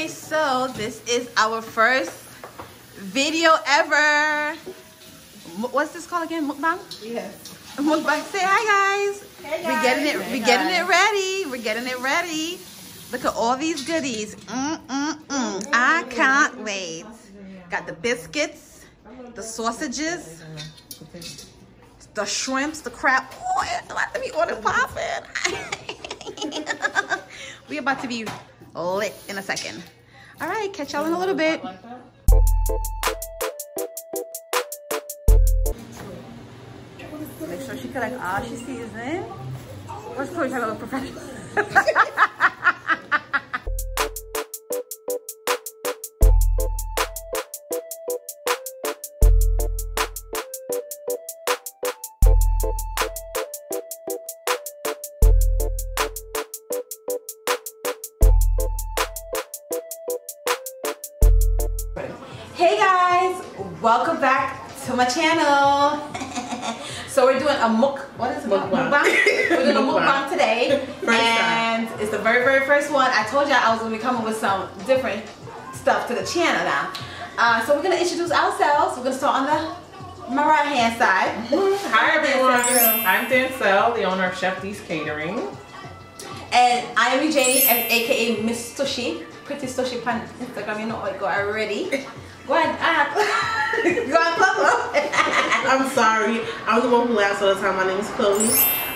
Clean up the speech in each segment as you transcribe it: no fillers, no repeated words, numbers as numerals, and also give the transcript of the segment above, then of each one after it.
Okay, so this is our first video ever. What's this called again? Mukbang? Yeah. Mukbang. Say hi, guys. Hey, guys. We're getting it ready. Look at all these goodies. I can't wait. Got the biscuits, the sausages, the shrimps, the crab. Oh, it's about to be on and popping. We're about to be lit in a second. All right, catch y'all in a little bit. Make sure she could like all she sees in. What's Chloe trying to look professional? Hey guys, welcome back to my channel. So we're doing a mukbang. We're doing a mukbang today, and it's the very first one. I told y'all I was gonna be coming with some different stuff to the channel now. So we're gonna introduce ourselves. We're gonna start on my right hand side. Hi everyone. I'm Denzel, the owner of Chef D's Catering, and I am EJ, aka Miss Sushi. Pretty Sushi on Instagram. You know what? Go already. Go ahead, I'm sorry. I'm the one who laughs all the time. My name is Chloe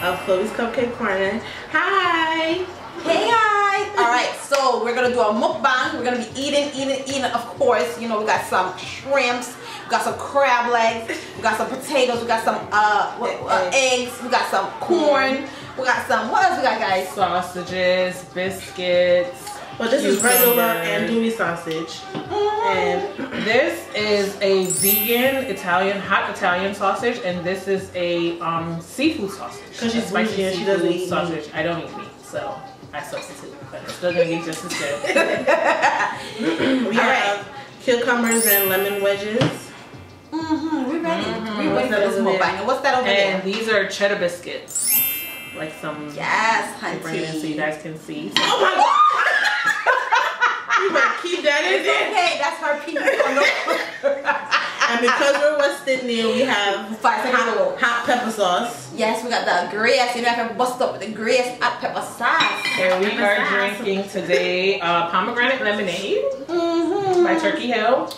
of Chloe's Cupcake Corner. Hi. Hey guys. All right, so we're gonna do a mukbang. We're gonna be eating. Of course, you know we got some shrimps, we got some crab legs, we got some potatoes, we got some eggs, we got some corn, we got some. What else we got, guys? Sausages, biscuits. Well, this is regular andouille sausage. And this is a vegan Italian, hot Italian sausage, and this is a seafood sausage. Because she's spicy and she doesn't eat sausage. I don't eat meat, so I substitute, but it's still gonna be just as good. We have cucumbers and lemon wedges. We're ready. We're ready for this mukbang. What's that over there? And these are cheddar biscuits. Like some. Yes, honey. So you guys can see. Oh my god! You better keep that in there. Okay, that's her people. And because we're West Indian, we have hot pepper sauce. Yes, we got the grass. You know, I can bust up with the grass hot pepper sauce. And we are drinking today pomegranate lemonade by Turkey Hill.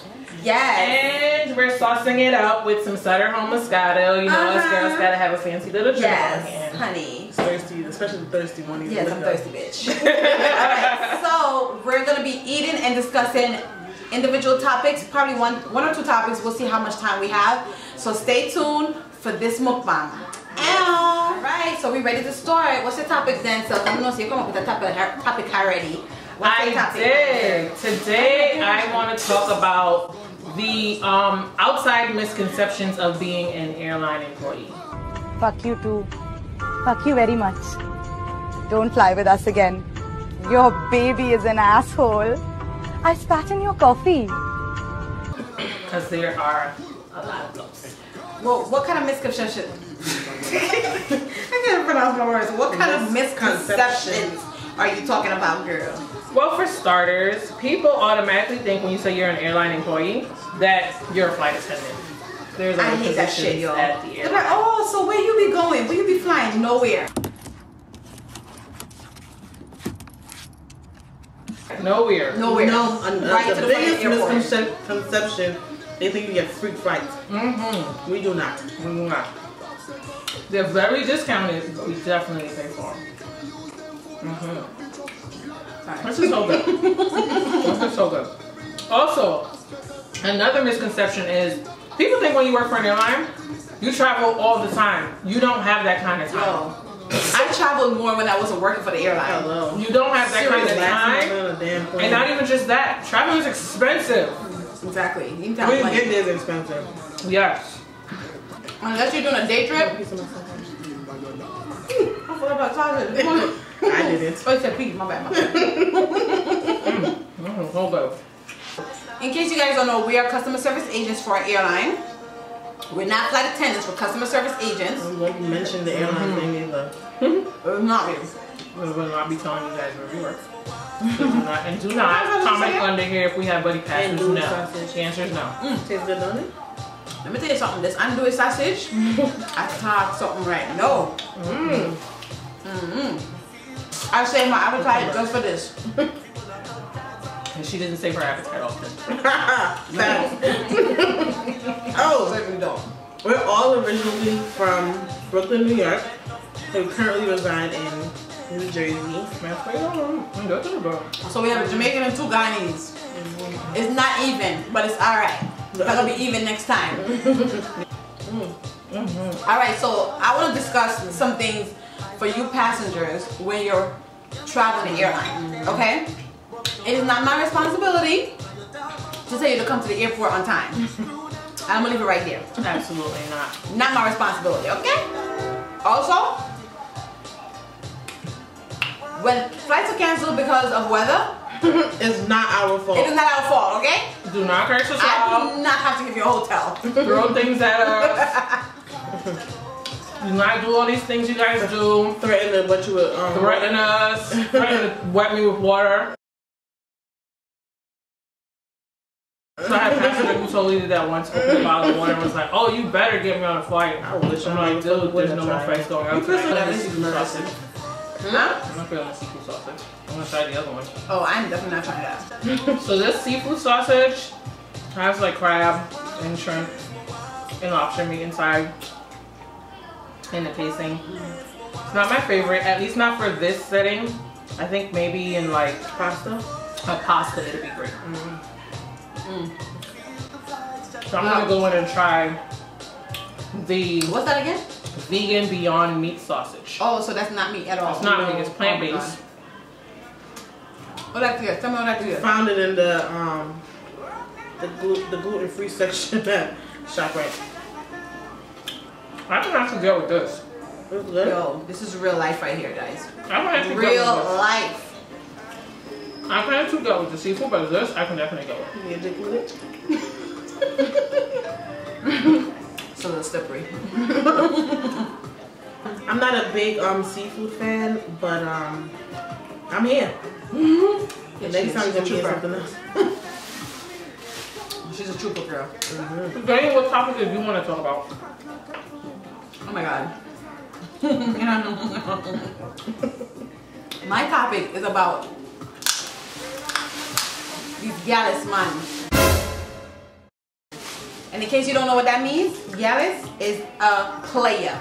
Yes. And we're saucing it up with some Sutter Home Moscato. You know, us girls gotta have a fancy little drink. Yes, honey. Thirsty, especially the thirsty one. Yes, I'm thirsty, bitch. Alright, so we're gonna be eating and discussing individual topics, probably one or two topics. We'll see how much time we have. So stay tuned for this mukbang. Alright, so we're ready to start. What's your topic then? So I'm gonna see you come up with a topic already. I did. Today I want to talk about the outside misconceptions of being an airline employee. Fuck you too. Fuck you very much. Don't fly with us again. Your baby is an asshole. I spat in your coffee. Because there are a lot of blokes. Well, what kind of misconceptions? I can't pronounce my words. What kind of misconceptions are you talking about, girl? Well, for starters, people automatically think when you say you're an airline employee that you're a flight attendant. There's I hate that shit, yo. At the airport. They're like, oh, so where you be going? Where you be flying? Nowhere. Nowhere. Nowhere. No, right to the biggest misconception, they think you get free flights. Mm-hmm. We do not. We do not. They're very discounted, but we definitely pay for them. Mm-hmm. This is so good. This is so good. Also, another misconception is people think when you work for an airline, you travel all the time. You don't have that kind of time. No. I traveled more when I wasn't working for the airline. Hello. You don't have that kind of time. And not even just that. Travel is expensive. Exactly. You can it is expensive. Yes. Unless you're doing a day trip. I forgot about sausage. I didn't. Oh, it's a pee. My bad. My bad. So good. In case you guys don't know, we are customer service agents for our airline. We're not flight attendants, we're customer service agents. We won't mention the airline thing either. We're not. We will not be telling you guys where we work. And do not comment under here if we have buddy passes. No. Sausage. The answer is no. Tastes good, don't it? Let me tell you something. This andouille sausage, I talk something right now. I say my appetite goes for this. And she didn't save her appetite often. Oh, certainly don't. We're all originally from Brooklyn, New York. We currently reside in New Jersey. So we have a Jamaican and two Guyanese. It's not even, but it's alright. It's gonna be even next time. Alright, so I want to discuss some things for you passengers when you're traveling the airline, okay? It is not my responsibility to tell you to come to the airport on time. I'm gonna leave it right here. Absolutely not. Not my responsibility, okay? Also, when flights are canceled because of weather, it's not our fault. It is not our fault, okay? Do not curse yourself. I do not have to give you a hotel. Throw things at us. Do not do all these things you guys do. Threaten us. Threaten to wet me with water. So I had Pastor who totally did that once, opened a bottle of water and was like, oh, you better get me on a flight. I wish. I'm like, dude, there's no more flights going out. I'm not feeling the seafood sausage. I'm gonna try the other one. Oh, I'm definitely not trying that. So this seafood sausage has like crab and shrimp and lobster meat inside in the casing. It's not my favorite, at least not for this setting. I think maybe in like pasta it'd be great. So I'm gonna go in and try the vegan Beyond Meat sausage. Oh, so that's not meat at all. It's not meat. It's plant based. Tell me what I did. Found it in the gluten free section at ShopRite. I don't have to deal with this. Yo, this is real life right here, guys. I don't have to deal with this. I plan to go with the seafood, but this I can definitely go with. You dig with it? It's a little slippery. I'm not a big seafood fan, but I'm here. The next time you're gonna get something else. She's a trooper girl. Today, what topic did you want to talk about? Oh my God. My topic is about these Gyalis, man. And in case you don't know what that means, Gyalis is a player.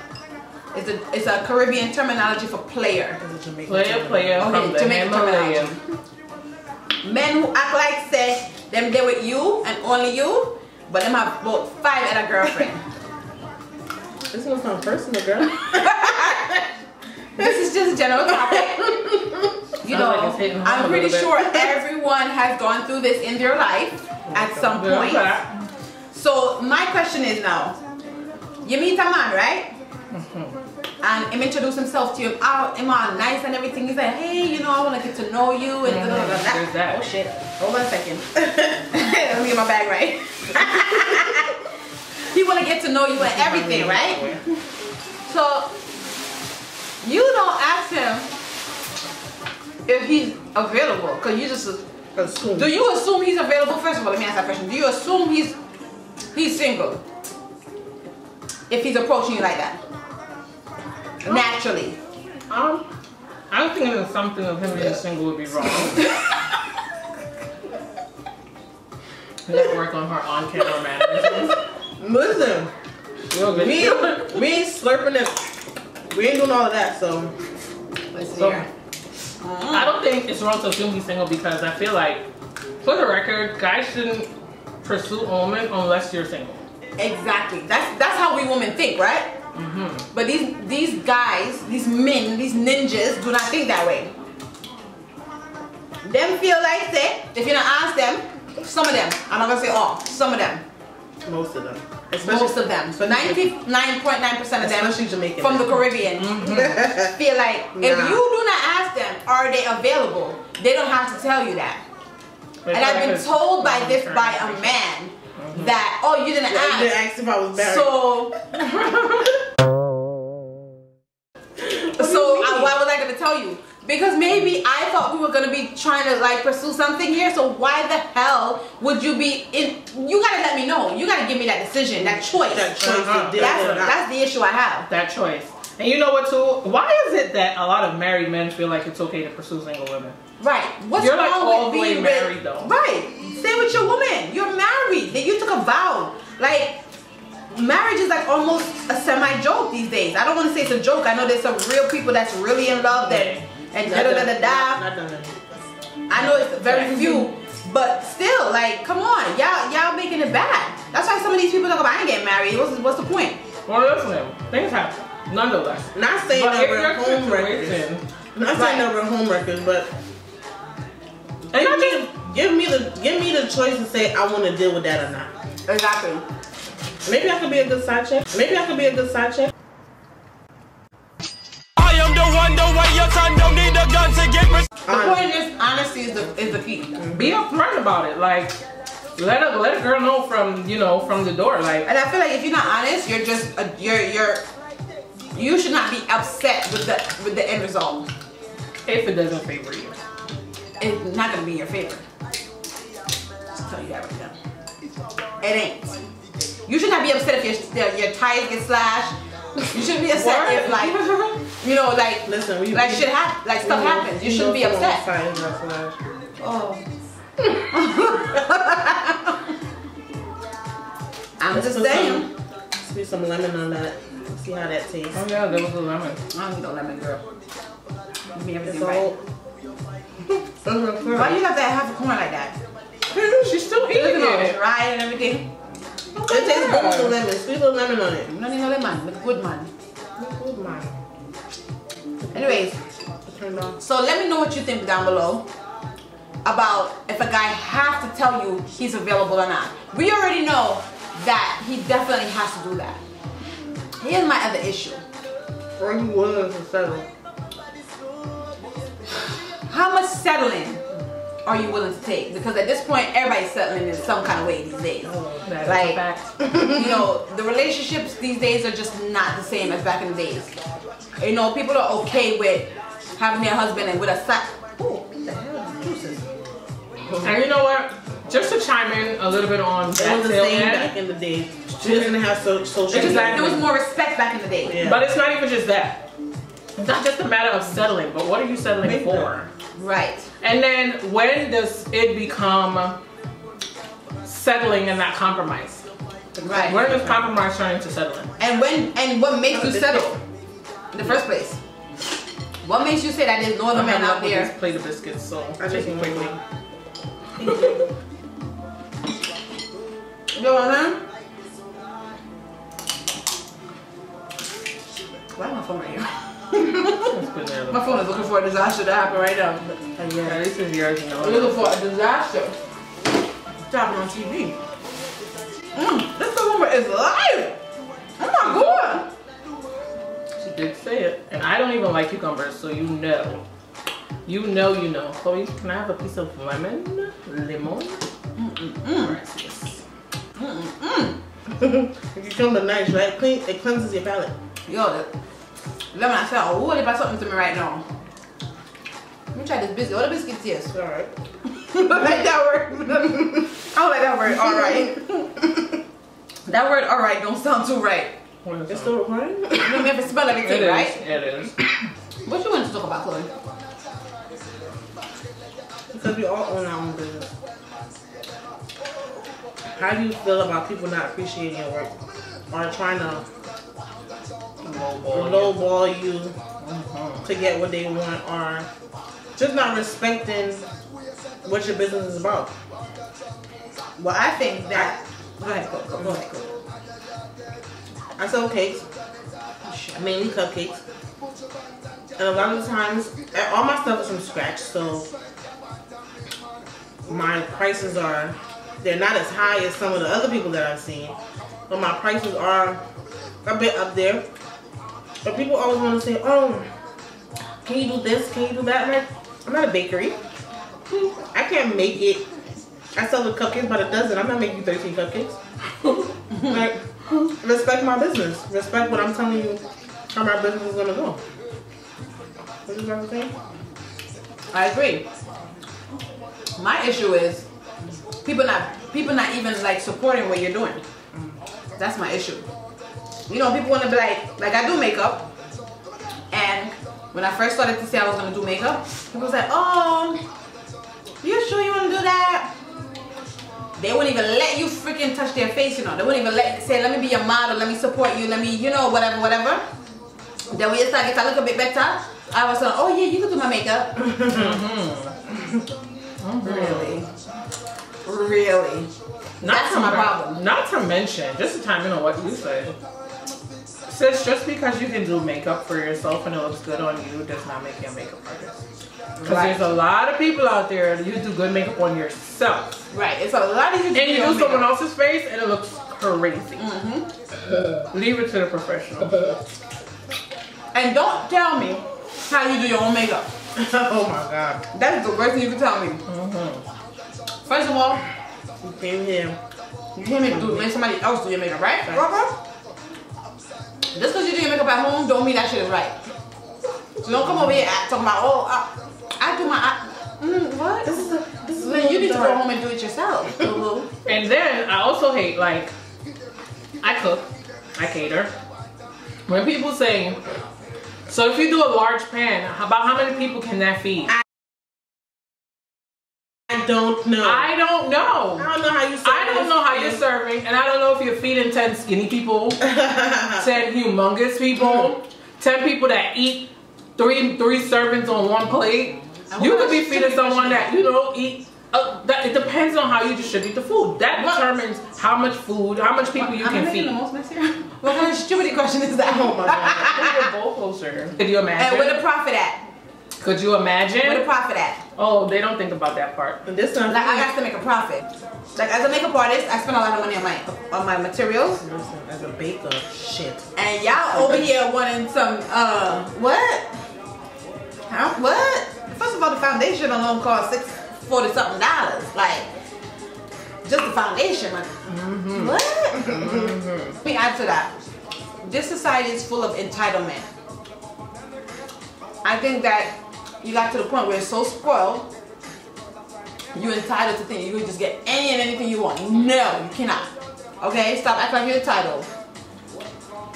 It's a Caribbean terminology for player. It's a Jamaican player. Okay, Jamaican terminology. Men who act like say them there with you and only you, but them have about 5 other girlfriends. This one's not personal, girl. This is just a general topic. You know, like I'm pretty sure everyone has gone through this in their life at some point. Yeah. So my question is now, you meet a man, right? And him introduce himself to you. Oh, him all nice and everything. He's like, hey, you know, I want to get to know you. And that. Oh shit. Hold on a second. Let me get my bag right. He want to get to know you and everything, right? So you don't ask him if he's available, because you just assume. Do you assume he's available? First of all, let me ask that question. Do you assume he's single if he's approaching you like that? Naturally. I don't think there's something of him being single would be wrong. Let's work on her on-camera manners. Listen, me ain't slurping it. We ain't doing all of that, so. Let's see here. I don't think it's wrong to assume he's single, because I feel like, for the record, guys shouldn't pursue women unless you're single. Exactly. That's how we women think, right? But these guys, these men, these ninjas do not think that way. Them feel like if you don't ask them, some of them, I'm not gonna say all, some of them. Most of them. Especially, most of them. So 99.9% of them, especially Jamaican from the Caribbean, feel like if you do not ask them, are they available? They don't have to tell you that. And I've been told by a man that, oh, you didn't ask. You didn't ask if I was married. So why was I gonna tell you? Because maybe I thought we were going to be trying to like pursue something here. So why the hell would you be in? You got to let me know. You got to give me that decision, that choice. That choice. That's the issue I have. That choice. And you know what too? Why is it that a lot of married men feel like it's okay to pursue single women? Right. What's wrong with being married though? Right. Stay with your woman. You're married. You took a vow. Like, marriage is like almost a semi-joke these days. I don't want to say it's a joke. I know there's some real people that's really in love that... And I know it's very few, but still, like, come on, y'all making it bad. That's why some of these people talk about I ain't getting married. What's the point? Well, listen, things happen, nonetheless. Not saying that we're homewreckers. Not saying that we're homewreckers, but give me the choice to say I want to deal with that or not. Exactly. Maybe I could be a good side chick. Maybe I could be a good side chick. The point is, honesty is the key. Be upfront about it. Like, let a girl know from, you know, from the door. Like, and I feel like if you're not honest, you're just you should not be upset with the end result. If it doesn't favor you, it's not gonna be in your favor. I'll tell you that right now. It ain't. You should not be upset if your tires get slashed. You shouldn't be upset if, like, you know, like, listen, like shit happens, like stuff happens. You shouldn't be upset. Oh. I'm just saying. Squeeze some lemon on that. See how that tastes. Oh yeah, there was a lemon. I don't need no lemon, girl. Give me everything right. Why you got that half a corn like that? She's still eating it. Dry and everything. It tastes good with the lemon. Squeeze the lemon on it. No need no lemon. With good man. With good man. Anyways, so let me know what you think down below about if a guy has to tell you he's available or not. We already know that he definitely has to do that. Here's my other issue. Are you willing to settle? How much settling are you willing to take? Because at this point, everybody's settling in some kind of way these days. Oh, like, you know, the relationships these days are just not the same as back in the days. You know, people are okay with having their husband and with a sack. Oh, what the hell is juices? And you know what? Just to chime in a little bit on that, the same back in the day. She didn't have social media. Like, there was more respect back in the day. Yeah. But it's not even just that. It's not just a matter of settling, but what are you settling for? Right. And then when does it become settling and not compromise? Right. Where does compromise turn into settling? And what makes you settle in the first place? What makes you say that there's no other man out there? Play the biscuits, so I just quickly. You know what I'm saying? Why my phone right here? My phone is looking for a disaster to happen right now. Yeah, this is yours, you know. I'm looking for a disaster. It's happening on TV. This woman is live. Oh my god. She did say it. And I don't even like cucumbers, so you know. You know. Chloe, can I have a piece of lemon? Lemon? If you come to nice, right? It cleanses your palate. Yo, lemon, I said, oh, what about something to me right now? Let me try this biscuit. All the biscuits here. All right. Like that word. I don't like that word. All right. That word, all right, don't sound too right. It's still recording? You don't have to smell everything, right? It is. What you want to talk about, Chloe? Because we all own our own business. How do you feel about people not appreciating your work or trying to lowball you to get what they want, or just not respecting what your business is about? Well, I think that. Go ahead. I sell cakes, mainly cupcakes, and a lot of the times, all my stuff is from scratch, so my prices they're not as high as some of the other people that I've seen, but my prices are a bit up there. But people always want to say, oh, can you do this? Can you do that? I'm not a bakery. I can't make it. I sell the cupcakes by the dozen. I'm not making 13 cupcakes. Like, respect my business. Respect what I'm telling you how my business is going to go. What is that thing? I agree. My issue is people not even like supporting what you're doing. That's my issue. You know, people want to be like I do makeup, and when I first started to say I was going to do makeup, people was like, oh, you sure you want to do that? They wouldn't even let you freaking touch their face, you know. They wouldn't even say, let me be your model, let me support you, let me, you know, whatever, whatever. Then we just like, if I look a bit better, I was like, oh yeah, you can do my makeup. Really? Really? That's my problem. Not to mention, just depending on what you say. Sis, just because you can do makeup for yourself and it looks good on you does not make you a makeup artist. Because there's a lot of people out there that you do good makeup on yourself. Right. It's a lot of you. And you do someone else's face and it looks crazy. Mm-hmm. Leave it to the professional. And don't tell me how you do your own makeup. Oh my God. That is the worst thing you can tell me. Mm-hmm. First of all, you came here. You came here to make somebody else do your makeup, right? Right. Just because you do your makeup at home don't mean that shit is right. So don't come over here talking about, oh, I do my what? This is when you need to go home and do it yourself. And then I also hate, like, I cook, I cater. When people say, so if you do a large pan, about how many people can that feed? I don't know. I don't know. I don't know how you serve. I don't know how you're serving, and I don't know if you're feeding 10 skinny people, 10 humongous people, 10 people that eat three servings on one plate. You could be feeding someone that, you know, eat. It depends on how you distribute the food. That determines how much food, how much people you can feed. What kind of stupid question is that? Oh my God. Put your bowl closer. Could you imagine? And where the profit at? Could you imagine? Where the profit at? Oh, they don't think about that part. But this one, like, I have to make a profit. Like, as a makeup artist, I spend a lot of money on my materials. Listen, as a baker, shit. And y'all over here wanting some what? How? What? First of all, the foundation alone costs $40-something. Like, just the foundation. Like, what? Let me add to that. This society is full of entitlement. I think that you got to the point where it's so spoiled, you're entitled to think you can just get any and anything you want. No, you cannot. Okay? Stop acting like you're entitled.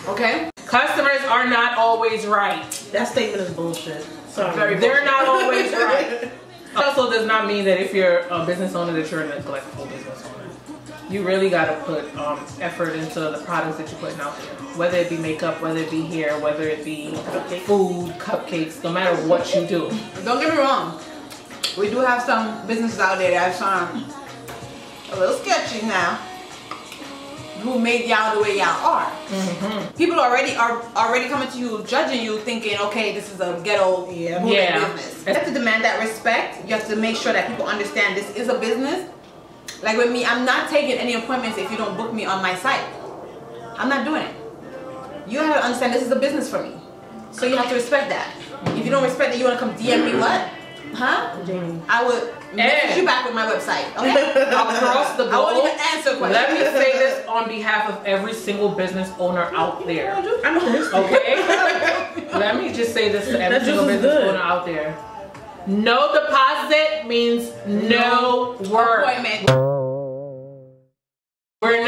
Okay? Customers are not always right. That statement is bullshit. Sorry. They're not always right. Also does not mean that if you're a business owner that you're a neglectful business owner. You really got to put effort into the products that you're putting out there. Whether it be makeup, whether it be hair, whether it be food, cupcakes, no matter what you do. Don't get me wrong. We do have some businesses out there that are a little sketchy now. Who made y'all the way y'all are. People already are coming to you, judging you, thinking, okay, this is a ghetto business. You have to demand that respect. You have to make sure that people understand this is a business. Like with me, I'm not taking any appointments if you don't book me on my site. I'm not doing it. You have to understand this is a business for me. So you have to respect that. If you don't respect it, you want to come DM me what? Huh? I would message you back with my website. Okay? Across the board. I won't even answer questions. Let me say this on behalf of every single business owner out there. I know this. Okay? Let me just say this to every single business owner out there. No deposit means no work. We're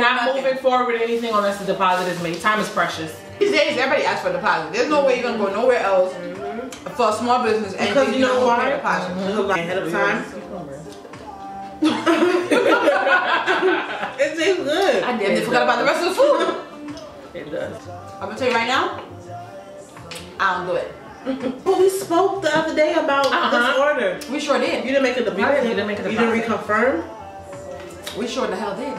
not moving forward with anything unless the deposit is made. Time is precious. These days, everybody asks for a deposit. There's no way you're gonna go nowhere else for a small business and because you know why. Ahead of time. It tastes good. I definitely forgot about the rest of the food. It does. I'm gonna tell you right now. I don't do it. Well, we spoke the other day about this order. We sure did. You didn't make a deposit. You didn't make a deposit. You didn't reconfirm. We sure the hell did.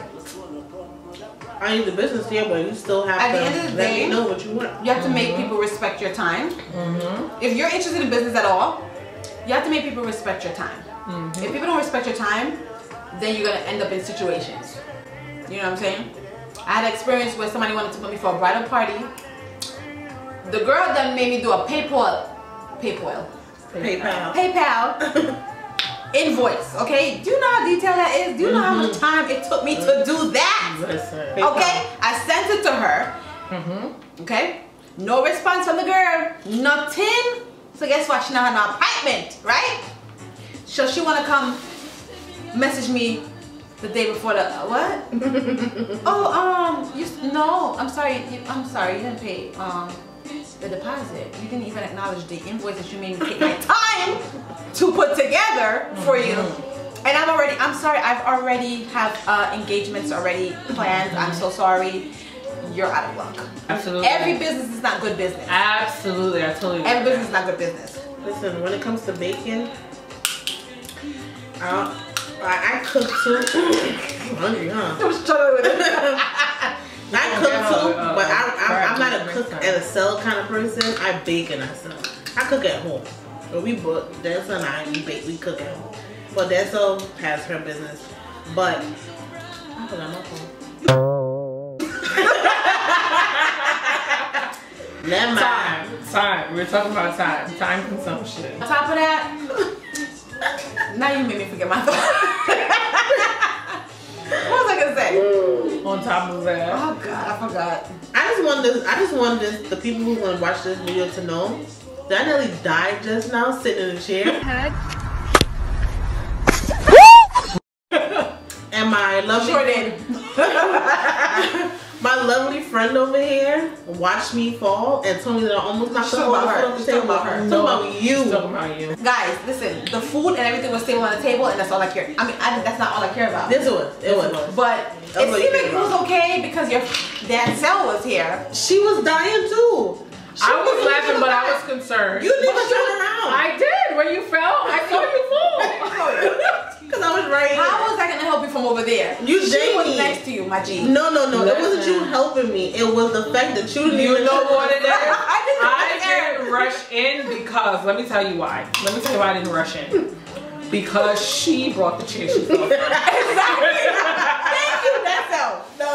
I need the business deal, but you still have to let me know what you want. You have to make people respect your time. If you're interested in business at all, you have to make people respect your time. If people don't respect your time, then you're gonna end up in situations. You know what I'm saying? I had an experience where somebody wanted to put me for a bridal party. The girl done made me do a PayPal invoice, okay? Do you know how detailed that is? Do you know how much time it took me to do that? Okay, I sent it to her, okay? No response from the girl, nothing So guess what? She now had an appointment, right? So she wanna come message me the day before the what? No, I'm sorry. You didn't pay the deposit. You didn't even acknowledge the invoice that you made me take my time to put together for you. And I've already have engagements already planned. I'm so sorry. You're out of luck. Absolutely. Every business is not good business. Absolutely, I totally agree. Every business is not good business. Listen, when it comes to baking, I cook too. Hungry, huh? I was struggling with it. I cook too, but I'm not a cook and a sell kind of person. I bake and I sell. I cook at home. When we book, Denzel and I, we bake, we cook at home. But Denzel has her business. But I put on my phone. Never mind. Time. We're talking about time. Time consumption. On top of that. Now you made me forget my thought. What was I gonna say? Ooh. On top of that. Oh God, I forgot. I just want the people who wanna watch this video to know that I nearly died just now sitting in a chair. And my lovely my lovely friend over here watched me fall and told me that I almost knocked her out. She's talking about her. Talking about you. Guys, listen. The food and everything was stable on the table, and that's all I care. I mean, that's not all I care about. It was. But it seemed like it was okay because your Denzel was here. She was dying too. I was laughing, but I was concerned. You didn't turn around. I did. When you fell, I saw you fall. Because I was right here. How was I going to help you from over there? She was next to you, my G. No. Listen. It wasn't you helping me. It was the fact that you didn't even know what it is. I didn't rush in because, let me tell you why. Let me tell you why I didn't rush in. Because she brought the chair she brought. Exactly. Thank you, Denzel. No.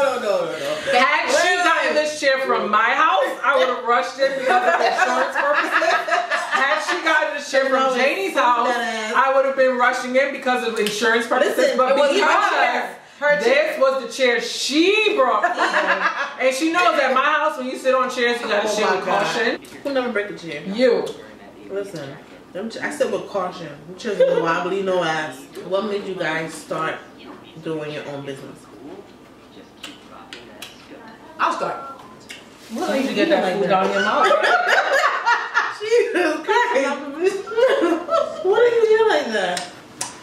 Had she gotten this chair from my house, I would have rushed in because of insurance purposes. Had she gotten this chair from Janie's house, I would have been rushing in because of insurance purposes. Listen, but because this was the chair she brought from, and she knows at my house when you sit on chairs, you gotta sit with caution. Who never break a chair? You. Listen, I sit with caution. Them chairs are wobbly, no ass. What made you guys start doing your own business? I'll start. What made you get that food down your mouth? Jesus Christ! What do you feel like that?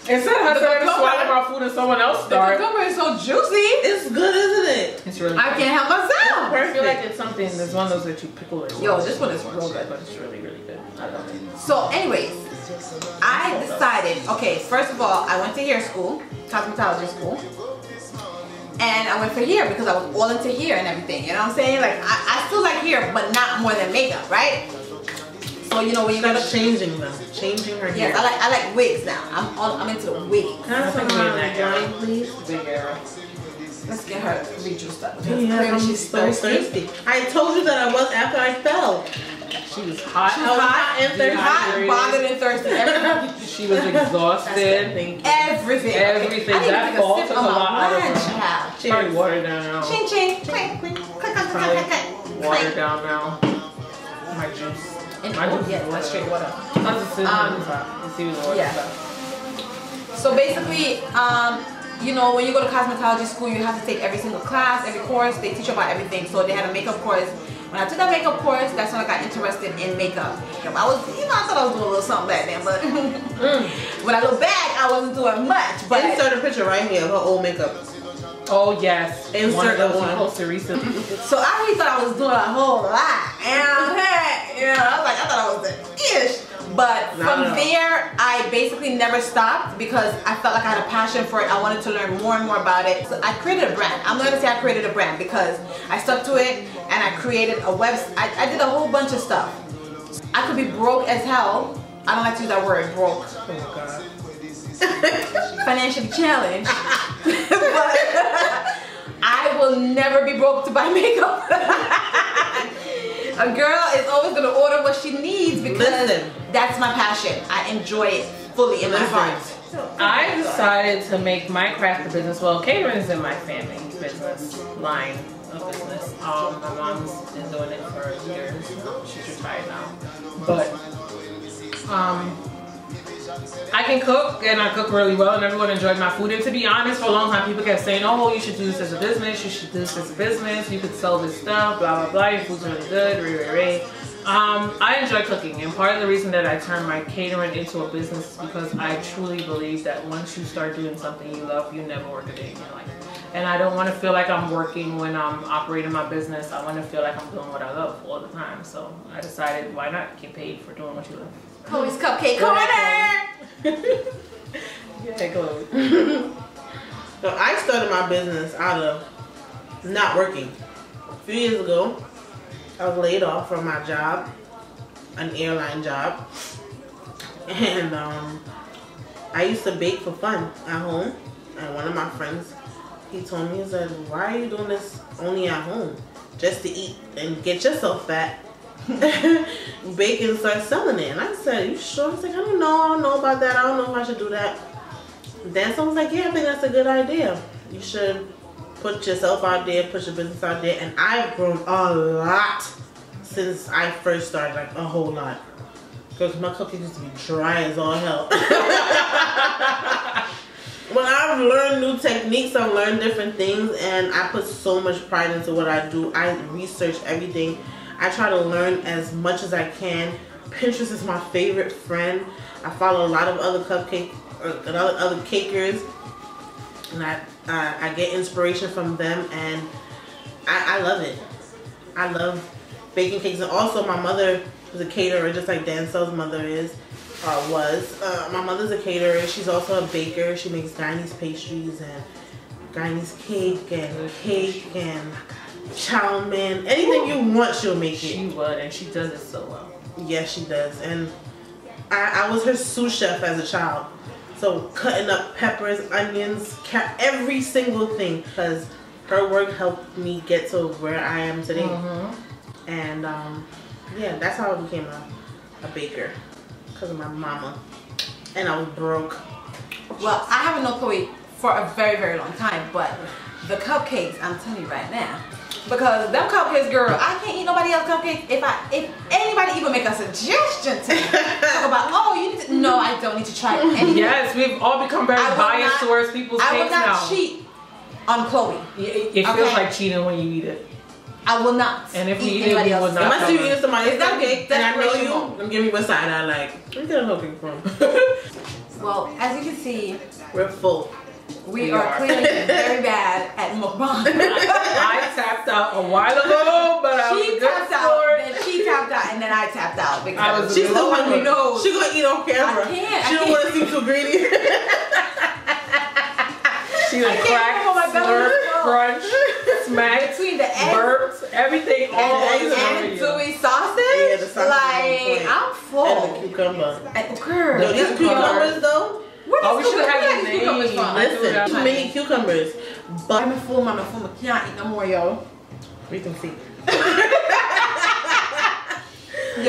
Instead of her trying to swallow my food and someone else starts. The cucumber is so juicy. It's good, isn't it? It's really good. I can't help myself. I feel like it's something. There's one of those that you pickle it. Yo, this one is real good, but it's really, really good. I love it. So, anyways, I decided. Okay, first of all, I went to hair school, cosmetology school, and I went for hair because I was all into hair and everything. You know what I'm saying? Like, I still like hair, but not more than makeup, right? So you know when you start changing them, changing her hair. Yes, I like wigs now. I'm into the wig. Can I have some wig, please? Big girl. Let's get her rejuiced up. Yeah, she's so thirsty. I told you that I was after I fell. She was hot. She was hot and thirsty. Hot, bothered, and thirsty. She was exhausted. Everything. That fall took a lot out of her. She probably watered down now. Ching ching. Watered down now. My juice. That's straight water. So basically, you know, when you go to cosmetology school, you have to take every single class, every course. They teach you about everything. So they had a makeup course. When I took that makeup course, that's when I got interested in makeup. I thought I was doing a little something back then, but when I look back, I wasn't doing much. But insert a picture right here of her old makeup. Oh yes, insert the one. Costa Rica. So I really thought I was doing a whole lot, and I thought I was an ish. But from there, I basically never stopped because I felt like I had a passion for it. I wanted to learn more and more about it. So I created a brand. I'm gonna say I created a brand because I stuck to it, and I created a website. I did a whole bunch of stuff. I could be broke as hell. I don't like to use that word, broke. Oh my God. Financially challenged. But I will never be broke to buy makeup. A girl is always gonna order what she needs because that's my passion. I enjoy it fully in my heart. I decided to make my craft a business. Well, catering is in my family business line of business. My mom's been doing it for years. She's retired now, but I can cook, and I cook really well, and everyone enjoyed my food. And to be honest, for a long time, people kept saying, oh, you should do this as a business, you should do this as a business, you could sell this stuff, blah, blah, blah, your food's really good, I enjoy cooking, and part of the reason that I turned my catering into a business is because I truly believe that once you start doing something you love, you never work a day in your life. And I don't want to feel like I'm working when I'm operating my business. I want to feel like I'm doing what I love all the time. So I decided, why not get paid for doing what you love? Chloe's Cupcake Corner! Yeah, Chloe. So I started my business out of not working. A few years ago, I was laid off from my job, an airline job. And I used to bake for fun at home. And one of my friends, he told me, he said, why are you doing this only at home? Just to eat and get yourself fat. Bake and start selling it. And I said, you sure? I was like, I don't know about that. I don't know if I should do that. Then someone was like, yeah, I think that's a good idea. You should put yourself out there, put your business out there. And I've grown a lot since I first started, like a whole lot. Because my cooking used to be dry as all hell. When I've learned new techniques, I've learned different things, and I put so much pride into what I do. I research everything. I try to learn as much as I can. Pinterest is my favorite friend. I follow a lot of other cakers, and I get inspiration from them, and I love it. I love baking cakes. And also, my mother was a caterer, just like Denzel's mother is. My mother's a caterer. She's also a baker. She makes Gyalis pastries and Gyalis cake and chow mein. Anything you want, she'll make it. She would, and she does it so well. Yes, she does. And I was her sous chef as a child. So cutting up peppers, onions, every single thing, because her work helped me get to where I am today. Mm-hmm. And yeah, that's how I became a baker. Of my mama, and I was broke. Well, I haven't known Chloe for a very, very long time, but the cupcakes, I'm telling you right now, because them cupcakes, girl, I can't eat nobody else's cupcakes. If anybody even make a suggestion to me, talk about, oh, you need to, no, I don't need to try it. Anyway. Yes, we've all become very biased towards people's cakes now. I will not cheat on Chloe. It feels like cheating when you eat it. I will not. And if we eat it, we will not. Unless you use somebody's cupcake, and I know you. I'm giving you a side I like. Where's that cupcake from? Well, as you can see, we're full. We are clearly very bad at mukbang. I tapped out a while ago, but she tapped out, and then I tapped out because she's the one who knows. She's gonna eat on camera. She don't want to seem too greedy. She would crack, slurp, crunch, smack, between the eggs, burps, everything, all and gooey sausage. Yeah, the sausage, like I'm full. And the cucumber. And girl, no, these cucumbers though. Oh, we should have these cucumbers. Listen, too many cucumbers. But I'm a fool, mama. Fool. I can't eat no more, yo. We can see. Yo,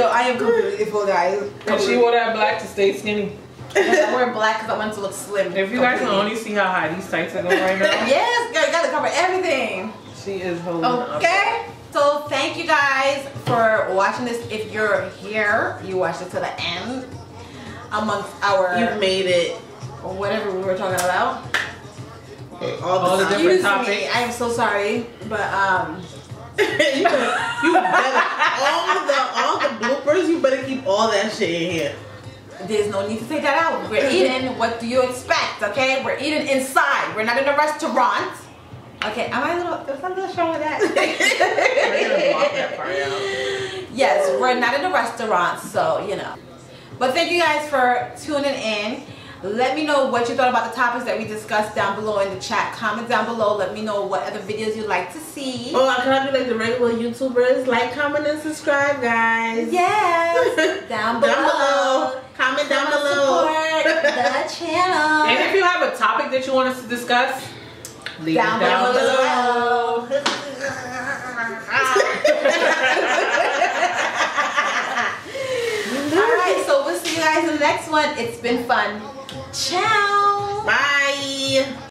I am completely full, guys. And she wore that black to stay skinny. I wear black because I want to look slim. If you guys can only see how high these tights are going right now. Yes, girl, you gotta cover everything. She is holding up. Okay, so thank you guys for watching this. If you're here, you watched it to the end. Amongst our, you made it, or whatever we were talking about. All the different topics. Excuse me, I am so sorry, but you better all the bloopers. You better keep all that shit in here. There's no need to take that out. We're eating. What do you expect? Okay, we're eating inside. We're not in a restaurant. Okay, am I a little? There's something wrong with that. Yes, we're not in a restaurant, so you know. But thank you guys for tuning in. Let me know what you thought about the topics that we discussed down below in the chat. Comment down below. Let me know what other videos you'd like to see. Oh, can I be like the regular YouTubers? Like, comment, and subscribe, guys. Yes. Down below. Comment down below. Support the channel. And if you have a topic that you want us to discuss, leave it down below. Alright, so we'll see you guys in the next one. It's been fun. Ciao. Bye.